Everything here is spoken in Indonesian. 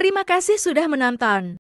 Terima kasih sudah menonton.